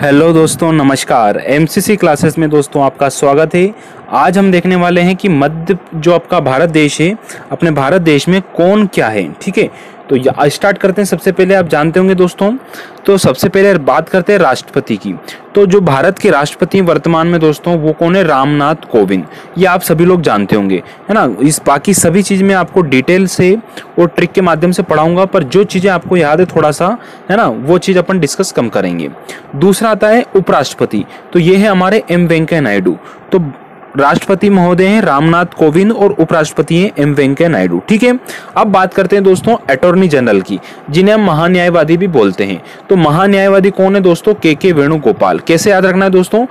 Hello दोस्तों, नमस्कार। MCC classes में दोस्तों आपका स्वागत है। आज हम देखने वाले हैं कि मध्य जो आपका भारत देश है, अपने भारत देश में कौन क्या है। ठीक है, तो यह स्टार्ट करते हैं। सबसे पहले आप जानते होंगे दोस्तों, तो सबसे पहले बात करते हैं राष्ट्रपति की। तो जो भारत के राष्ट्रपति वर्तमान में दोस्तों वो कौन है? रामनाथ कोविंद। ये आप सभी लोग जानते होंगे, है ना। इस बाकी सभी चीज़ में आपको डिटेल से और ट्रिक के माध्यम से पढ़ाऊंगा, पर जो चीज़ें आपको याद है थोड़ा सा, है ना, वो चीज़ अपन डिस्कस कम करेंगे। दूसरा आता है उपराष्ट्रपति, तो ये है हमारे एम वेंकैया नायडू। तो राष्ट्रपति महोदय हैं रामनाथ कोविंद और उपराष्ट्रपति हैं एम वेंकैया नायडू। ठीक है, अब बात करते हैं दोस्तों अटॉर्नी जनरल की, जिन्हें हम महान्यायवादी भी बोलते हैं। तो महान्यायवादी कौन है दोस्तों? के.के वेणुगोपाल। कैसे याद रखना है दोस्तों?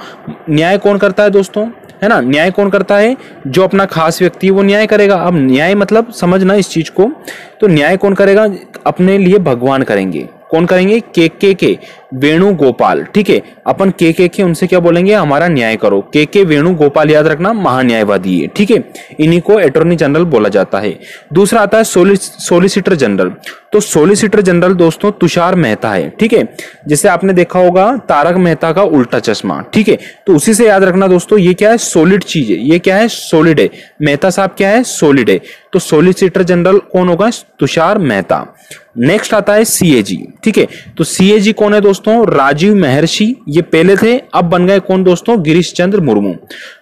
न्याय कौन करता है दोस्तों, है ना, न्याय कौन करता है? जो अपना खास व्यक्ति वो न्याय करेगा। अब न्याय मतलब समझना इस चीज को, तो न्याय कौन करेगा? अपने लिए भगवान करेंगे। कौन करेंगे? के.के वेणुगोपाल। ठीक है, अपन के उनसे क्या बोलेंगे? हमारा न्याय करो। के.के वेणुगोपाल याद रखना, महान्यायवादी है। ठीक है, इन्हीं को अटॉर्नी जनरल बोला जाता है। दूसरा आता है सोलिसिटर जनरल। तो सोलिसिटर जनरल दोस्तों तुषार मेहता है। ठीक है, जिसे आपने देखा होगा तारक मेहता का उल्टा चश्मा। ठीक है, तो उसी से याद रखना दोस्तों, ये क्या है? सोलिड चीज है। ये क्या है? सोलिड है। मेहता साहब क्या है? सोलिड है। तो सोलिसिटर जनरल कौन होगा? तुषार मेहता। नेक्स्ट आता है सीएजी। ठीक है, तो सीएजी कौन है दोस्तों? राजीव महर्षि। ये पहले थे, अब बन गए कौन दोस्तों? गिरीश चंद्र मुर्मू।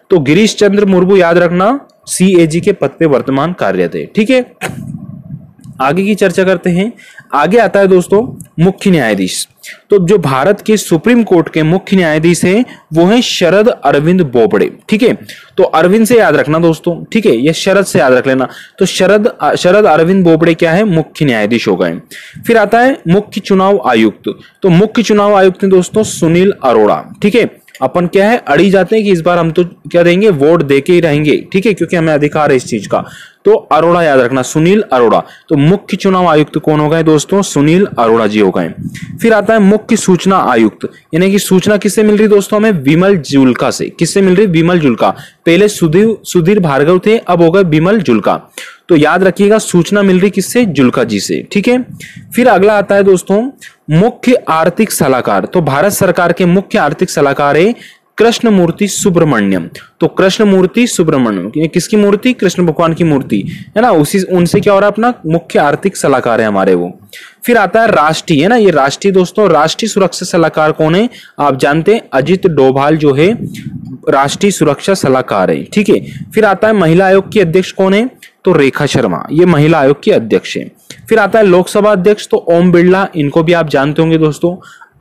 तो गिरीश चंद्र मुर्मू याद रखना सीएजी के पद पे वर्तमान कार्यरत है। ठीक है, आगे की चर्चा करते हैं। आगे आता है दोस्तों मुख्य न्यायाधीश। तो जो भारत के सुप्रीम कोर्ट के मुख्य न्यायाधीश हैं वो हैं शरद अरविंद बोबड़े। ठीक है, तो अरविंद से याद रखना दोस्तों। ठीक है, ये शरद से याद रख लेना। तो शरद अरविंद बोबड़े क्या है? मुख्य न्यायाधीश हो गए। फिर आता है मुख्य चुनाव आयुक्त। तो मुख्य चुनाव आयुक्त हैं दोस्तों सुनील अरोड़ा। ठीक है, अपन क्या है, अड़ी जाते हैं कि इस बार हम तो क्या देंगे, वोट देके ही रहेंगे। ठीक है, क्योंकि हमें अधिकार है इस चीज का। तो अरोड़ा याद रखना, सुनील अरोड़ा। तो मुख्य चुनाव आयुक्त कौन हो गए दोस्तों? सुनील अरोड़ा जी हो गए। फिर आता है मुख्य सूचना आयुक्त, यानी कि सूचना किससे मिल रही दोस्तों? हमें विमल झुलका से। किससे मिल रही? विमल झुलका। पहले सुधीर भार्गव थे, अब हो गए विमल झुलका। तो याद रखिएगा, सूचना मिल रही किससे? झुलका जी से। ठीक है, फिर अगला आता है दोस्तों मुख्य आर्थिक सलाहकार। तो भारत सरकार के मुख्य आर्थिक सलाहकार है कृष्ण मूर्ति सुब्रह्मण्यम। तो कृष्ण मूर्ति सुब्रह्मण्यम किसकी मूर्ति? कृष्ण भगवान की मूर्ति, है ना। उसी उनसे क्या हो रहा है? अपना मुख्य आर्थिक सलाहकार है हमारे वो। फिर आता है राष्ट्रीय, है ना, ये राष्ट्रीय दोस्तों, राष्ट्रीय सुरक्षा सलाहकार कौन है? आप जानते हैं अजित डोभाल जो है राष्ट्रीय सुरक्षा सलाहकार है। ठीक है, फिर आता है महिला आयोग की अध्यक्ष कौन है? तो रेखा शर्मा, ये महिला आयोग की अध्यक्ष है। फिर आता है लोकसभा अध्यक्ष, तो ओम बिरला, इनको भी आप जानते होंगे दोस्तों।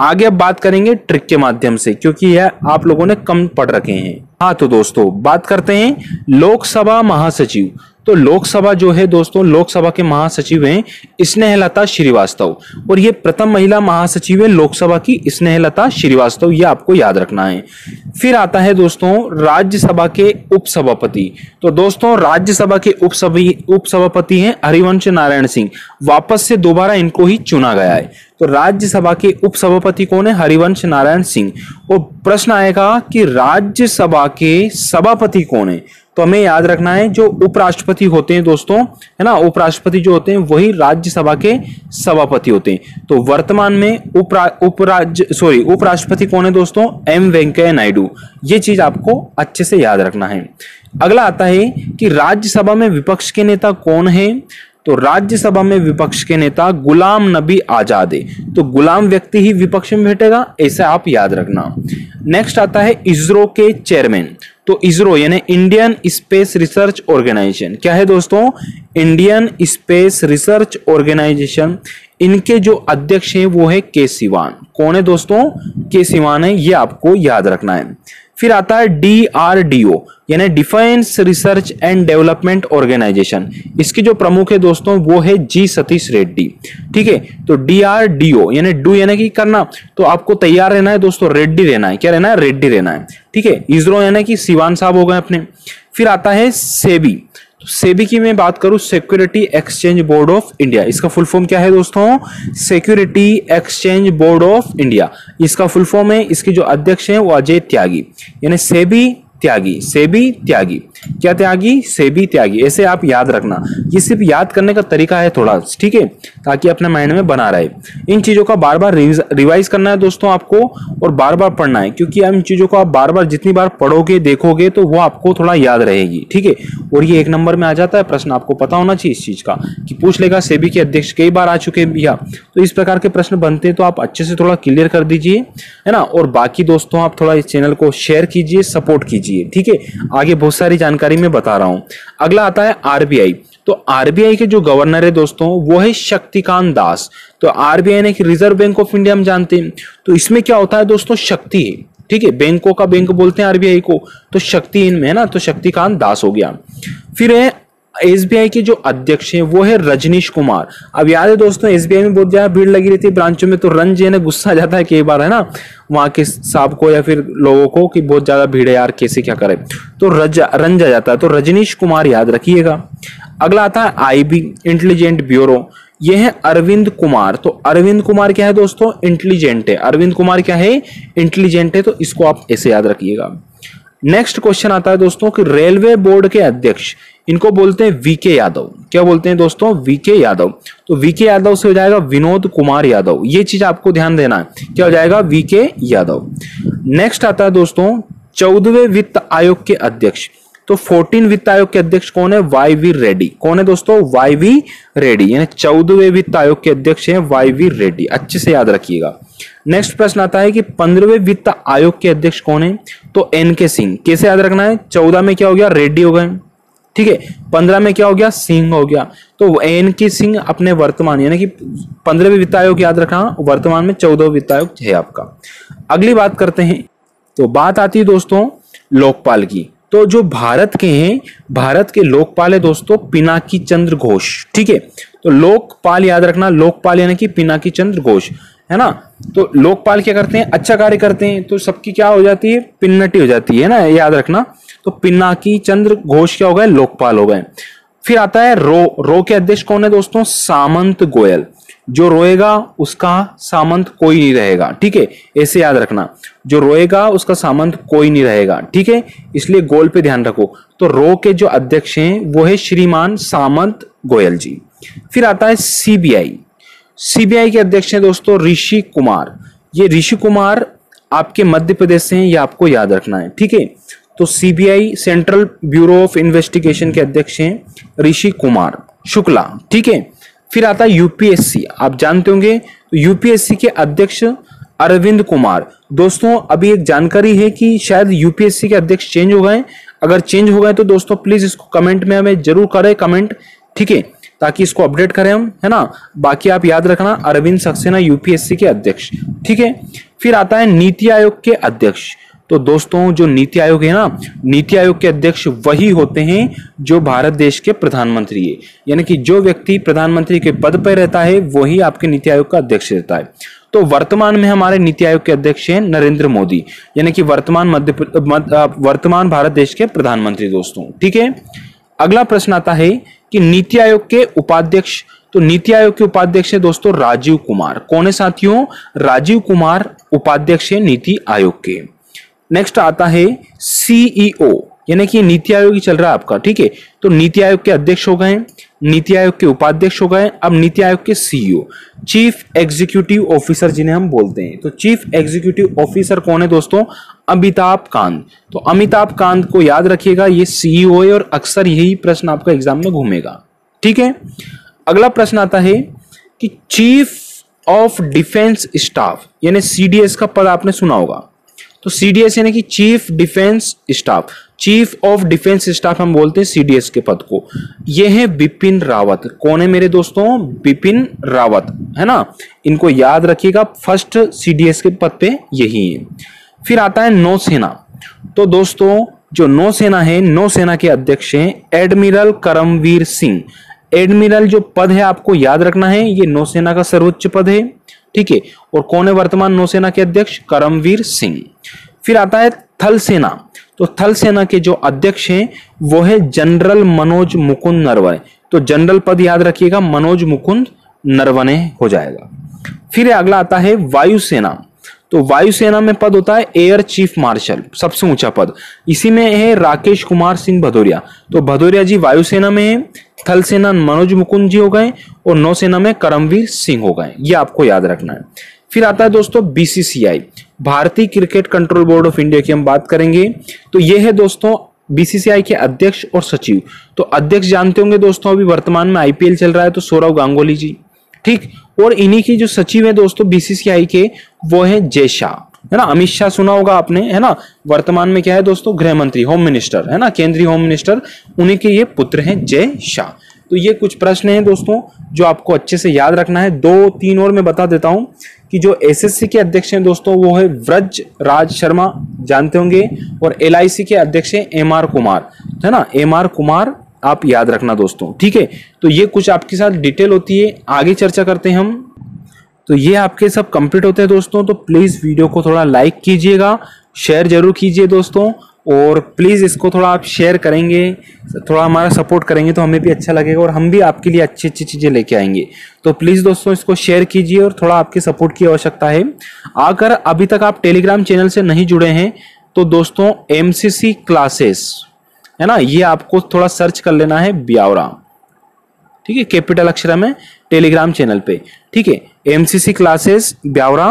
आगे अब बात करेंगे ट्रिक के माध्यम से, क्योंकि यह आप लोगों ने कम पढ़ रखे हैं। हाँ, तो दोस्तों बात करते हैं लोकसभा महासचिव। तो लोकसभा जो है दोस्तों, लोकसभा के महासचिव हैं स्नेहलता श्रीवास्तव, और ये प्रथम महिला महासचिव है लोकसभा की स्नेहलता श्रीवास्तव। ये आपको याद रखना है। फिर आता है दोस्तों राज्यसभा के उपसभापति। तो दोस्तों राज्यसभा के उपसभापति हैं हरिवंश नारायण सिंह। वापस से दोबारा इनको ही चुना गया है। तो राज्यसभा के उपसभापति कौन है? हरिवंश नारायण सिंह। और प्रश्न आएगा कि राज्यसभा के सभापति कौन है? तो हमें याद रखना है जो उपराष्ट्रपति होते हैं दोस्तों, है ना, उपराष्ट्रपति जो होते हैं वही राज्यसभा के सभापति होते हैं। तो वर्तमान में उपराष्ट्रपति कौन है दोस्तों? एम वेंकैया नायडू। ये चीज आपको अच्छे से याद रखना है। अगला आता है कि राज्यसभा में विपक्ष के नेता कौन है? तो राज्यसभा में विपक्ष के नेता गुलाम नबी आजाद है। तो गुलाम व्यक्ति ही विपक्ष में बैठेगा, ऐसा आप याद रखना। नेक्स्ट आता है इसरो के चेयरमैन। तो इसरो यानी इंडियन स्पेस रिसर्च ऑर्गेनाइजेशन, क्या है दोस्तों? Indian space research organisation. इनके जो अध्यक्ष हैं वो है के सिवान। कौन है दोस्तों? के सिवान है, ये आपको याद रखना है। फिर आता है DRDO यानी defence research and development organisation. इसके जो प्रमुख है दोस्तों वो है जी सतीश रेड्डी। ठीक है, तो DRDO यानी डू यानी कि करना। तो आपको तैयार रहना है दोस्तों, रेड्डी रहना है। क्या रहना है? रेड्डी रहना है। ठीक है, इसरो यानी कि सिवान साहब हो गए अपने। फिर आता है सेबी। तो सेबी की मैं बात करूं, security exchange board of India. इसका फुल फॉर्म क्या है दोस्तों? Security exchange board of India, इसका फुल फॉर्म है। इसके जो अध्यक्ष हैं वो अजय त्यागी, यानी सेबी त्यागी। सेबी त्यागी, क्या त्यागी? सेबी त्यागी। ऐसे आप याद रखना, ये सिर्फ याद करने का तरीका है थोड़ा। ठीक है, ताकि अपने माइंड में बना रहे। इन चीज़ों का बार बार रिवाइज करना है दोस्तों आपको, और बार बार पढ़ना है, क्योंकि इन चीज़ों को आप बार बार जितनी बार पढ़ोगे देखोगे तो वो आपको थोड़ा याद रहेगी, ठीक है। और ये 1 नंबर में आ जाता है प्रश्न, आपको पता होना चाहिए इस चीज़ का कि पूछ लेगा सेबी के अध्यक्ष कई बार आ चुके हैं भैया। तो इस प्रकार के प्रश्न बनते हैं तो आप अच्छे से थोड़ा क्लियर कर दीजिए, है ना। और बाकी दोस्तों आप थोड़ा इस चैनल को शेयर कीजिए, सपोर्ट कीजिए, ठीक है। आगे बहुत सारी जानकारी मैं बता रहा हूँ। अगला आता है आरबीआई। तो आरबीआई के जो गवर्नर है दोस्तों वो है शक्तिकांत दास। तो आरबीआई ने रिजर्व बैंक ऑफ इंडिया हम जानते हैं, तो इसमें क्या होता है दोस्तों, शक्ति है, ठीक है। बैंकों का बैंक बोलते हैं आरबीआई को, तो शक्ति इनमें है ना, तो शक्तिकांत दास हो गया। फिर है एसबीआई के जो अध्यक्ष हैं वो है रजनीश कुमार। अब याद है दोस्तों एसबीआई में बहुत ज्यादा भीड़ लगी रहती है ब्रांचों में, तो रन जो है ना गुस्सा आ जाता है कई बार, है ना, वहाँ के साहब को या फिर लोगों को कि बहुत ज्यादा भीड़ है यार, कैसे क्या करें, तो रंज आ जाता है। तो रजनीश कुमार याद रखिएगा। अगला आता है आईबी, इंटेलिजेंट ब्यूरो, ये है अरविंद कुमार। तो अरविंद कुमार क्या है दोस्तों, इंटेलिजेंट है। अरविंद कुमार क्या है, इंटेलिजेंट है, तो इसको आप ऐसे याद रखिएगा। नेक्स्ट क्वेश्चन आता है दोस्तों कि रेलवे बोर्ड के अध्यक्ष, इनको बोलते हैं वीके यादव। क्या बोलते हैं दोस्तों, वीके यादव। तो वीके यादव से हो जाएगा विनोद कुमार यादव, ये चीज आपको ध्यान देना है, क्या हो जाएगा, वीके यादव। नेक्स्ट आता है दोस्तों 14वें वित्त आयोग के अध्यक्ष। तो 14 वित्त आयोग के अध्यक्ष कौन है, वाई वी रेड्डी। कौन है दोस्तों, वाई वी रेड्डी, यानी 14वें वित्त आयोग के अध्यक्ष हैं वाई वी रेड्डी, अच्छे से याद रखिएगा। नेक्स्ट प्रश्न आता है कि 15वें वित्त आयोग के अध्यक्ष कौन है, तो एनके सिंह। कैसे याद रखना है, 14 में क्या हो गया, रेड्डी हो गए, ठीक है, 15 में क्या हो गया, सिंह हो गया। तो एनके सिंह अपने वर्तमान, यानी कि 15वें वित्त आयोग याद रखना, वर्तमान में 14वां वित्त आयोग है आपका। अगली बात करते हैं, तो बात आती है दोस्तों लोकपाल की। तो जो भारत के हैं, भारत के लोकपाल है दोस्तों पिनाकी चंद्र घोष, ठीक है। तो लोकपाल याद रखना, लोकपाल यानी कि पिनाकी चंद्र घोष, है ना। तो लोकपाल क्या करते हैं, अच्छा कार्य करते हैं, तो सबकी क्या हो जाती है, पिन्नटी हो जाती है ना, याद रखना। तो पिनाकी चंद्र घोष क्या हो गए, लोकपाल हो गए। फिर आता है रो के अध्यक्ष कौन है दोस्तों, सामंत गोयल। जो रोएगा उसका सामंत कोई नहीं रहेगा, ठीक है, ऐसे याद रखना, जो रोएगा उसका सामंत कोई नहीं रहेगा, ठीक है, इसलिए गोल पे ध्यान रखो। तो रो के जो अध्यक्ष हैं वो है श्रीमान सामंत गोयल जी। फिर आता है सीबीआई। सीबीआई के अध्यक्ष हैं दोस्तों ऋषि कुमार। ये ऋषि कुमार आपके मध्य प्रदेश से हैं, ये आपको याद रखना है, ठीक है। तो CBI central bureau of investigation के अध्यक्ष हैं ऋषि कुमार शुक्ला, ठीक है। फिर आता है यूपीएससी, आप जानते होंगे, तो यूपीएससी के अध्यक्ष अरविंद कुमार। दोस्तों अभी एक जानकारी है कि शायद यूपीएससी के अध्यक्ष चेंज हो गए, अगर चेंज हो गए तो दोस्तों प्लीज इसको कमेंट में हमें जरूर करें कमेंट, ठीक है, ताकि इसको अपडेट करें हम, है ना। बाकी आप याद रखना अरविंद सक्सेना यूपीएससी के अध्यक्ष, ठीक है। फिर आता है नीति आयोग के अध्यक्ष। तो दोस्तों जो नीति आयोग है ना, नीति आयोग के अध्यक्ष वही होते हैं जो भारत देश के प्रधानमंत्री है, यानी कि जो व्यक्ति प्रधानमंत्री के पद पर रहता है वही आपके नीति आयोग का अध्यक्ष रहता है। तो वर्तमान में हमारे नीति आयोग के अध्यक्ष हैं नरेंद्र मोदी, यानी कि वर्तमान भारत देश के प्रधानमंत्री दोस्तों, ठीक है। अगला प्रश्न आता है कि नीति आयोग के उपाध्यक्ष। तो नीति आयोग के उपाध्यक्ष है दोस्तों राजीव कुमार। कौन है साथियों, राजीव कुमार उपाध्यक्ष है नीति आयोग के। नेक्स्ट आता है सीईओ, यानी कि नीति आयोग ही चल रहा है आपका, ठीक है। तो नीति आयोग के अध्यक्ष हो गए, नीति आयोग के उपाध्यक्ष हो गए, अब नीति आयोग के सीईओ, चीफ एग्जीक्यूटिव ऑफिसर जिन्हें हम बोलते हैं। तो चीफ एग्जीक्यूटिव ऑफिसर कौन है दोस्तों, अमिताभ कांत। तो अमिताभ कांत को याद रखिएगा, ये सीईओ है और अक्सर यही प्रश्न आपका एग्जाम में घूमेगा, ठीक है। अगला प्रश्न आता है कि चीफ ऑफ डिफेंस स्टाफ, यानी सीडीएस का पद आपने सुना होगा। तो सीडीएस यानी कि chief defence staff, chief of defence staff हम बोलते हैं सीडीएस के पद को। ये है विपिन रावत। कौन है मेरे दोस्तों, विपिन रावत, है ना, इनको याद रखिएगा, फर्स्ट सीडीएस के पद पे यही है। फिर आता है नौसेना। तो दोस्तों जो नौसेना है, नौसेना के अध्यक्ष हैं एडमिरल करमवीर सिंह। एडमिरल जो पद है आपको याद रखना है, ये नौसेना का सर्वोच्च पद है, ठीक है। और कौन है वर्तमान नौसेना के अध्यक्ष, करमवीर सिंह। फिर आता है थल सेना। तो थल सेना के जो अध्यक्ष हैं वो है जनरल मनोज मुकुंद नरवणे। तो जनरल पद याद रखिएगा, मनोज मुकुंद नरवणे हो जाएगा। फिर अगला आता है वायुसेना। तो वायुसेना में पद होता है एयर चीफ मार्शल, सबसे ऊंचा पद। इसी में है राकेश कुमार सिंह भदौरिया, तो भदौरिया जी वायुसेना में है। थल सेना मनोज मुकुंद जी हो गए और नौसेना में करमवीर सिंह हो गए, ये आपको याद रखना है। फिर आता है दोस्तों बीसीसीआई, भारतीय cricket control board of India की हम बात करेंगे। तो ये है दोस्तों बीसीसीआई के अध्यक्ष और सचिव। तो अध्यक्ष जानते होंगे दोस्तों अभी वर्तमान में आईपीएल चल रहा है तो सौरव गांगुली जी, ठीक। और इन्हीं की जो सचिव है दोस्तों बीसीसीआई के, वो है जय शाह, है ना। अमित शाह सुना होगा आपने, है ना, वर्तमान में क्या है दोस्तों गृह मंत्री, होम मिनिस्टर, है ना, केंद्रीय होम मिनिस्टर, उन्हीं के ये पुत्र हैं जय शाह। तो ये कुछ प्रश्न हैं दोस्तों जो आपको अच्छे से याद रखना है। 2-3 और मैं बता देता हूं कि जो एसएससी के अध्यक्ष हैं दोस्तों वो है व्रज राज शर्मा, जानते होंगे। और एलआईसी के अध्यक्ष हैं एमआर कुमार, है ना, एमआर कुमार, आप याद रखना दोस्तों, ठीक है। तो ये कुछ आपके साथ डिटेल होती है, आगे चर्चा करते हैं हम। तो ये आपके सब कंप्लीट होते हैं दोस्तों। तो प्लीज़ वीडियो को थोड़ा लाइक कीजिएगा, शेयर जरूर कीजिए दोस्तों, और प्लीज़ इसको थोड़ा आप शेयर करेंगे, थोड़ा हमारा सपोर्ट करेंगे तो हमें भी अच्छा लगेगा और हम भी आपके लिए अच्छी अच्छी चीज़ें लेके आएंगे। तो प्लीज़ दोस्तों इसको शेयर कीजिए और थोड़ा आपके सपोर्ट की आवश्यकता है। अगर अभी तक आप टेलीग्राम चैनल से नहीं जुड़े हैं तो दोस्तों एमसीसी क्लासेस, है ना, ये आपको थोड़ा सर्च कर लेना है, ब्यावरा, ठीक है, कैपिटल अक्षर में, टेलीग्राम चैनल पे, ठीक है, एमसीसी क्लासेस ब्यावरा,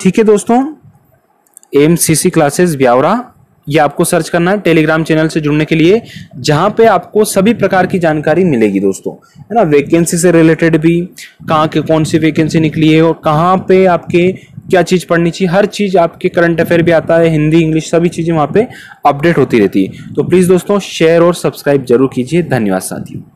ठीक है दोस्तों, एमसीसी क्लासेस ब्यावरा, ये आपको सर्च करना है टेलीग्राम चैनल से जुड़ने के लिए, जहां पे आपको सभी प्रकार की जानकारी मिलेगी दोस्तों, है ना, वैकेंसी से रिलेटेड भी, कहाँ के कौन सी वैकेंसी निकली है और कहाँ पे आपके क्या चीज़ पढ़नी चाहिए, हर चीज़, आपके करंट अफेयर भी आता है, हिंदी इंग्लिश सभी चीज़ें वहाँ पे अपडेट होती रहती है। तो प्लीज़ दोस्तों शेयर और सब्सक्राइब जरूर कीजिए। धन्यवाद साथियों।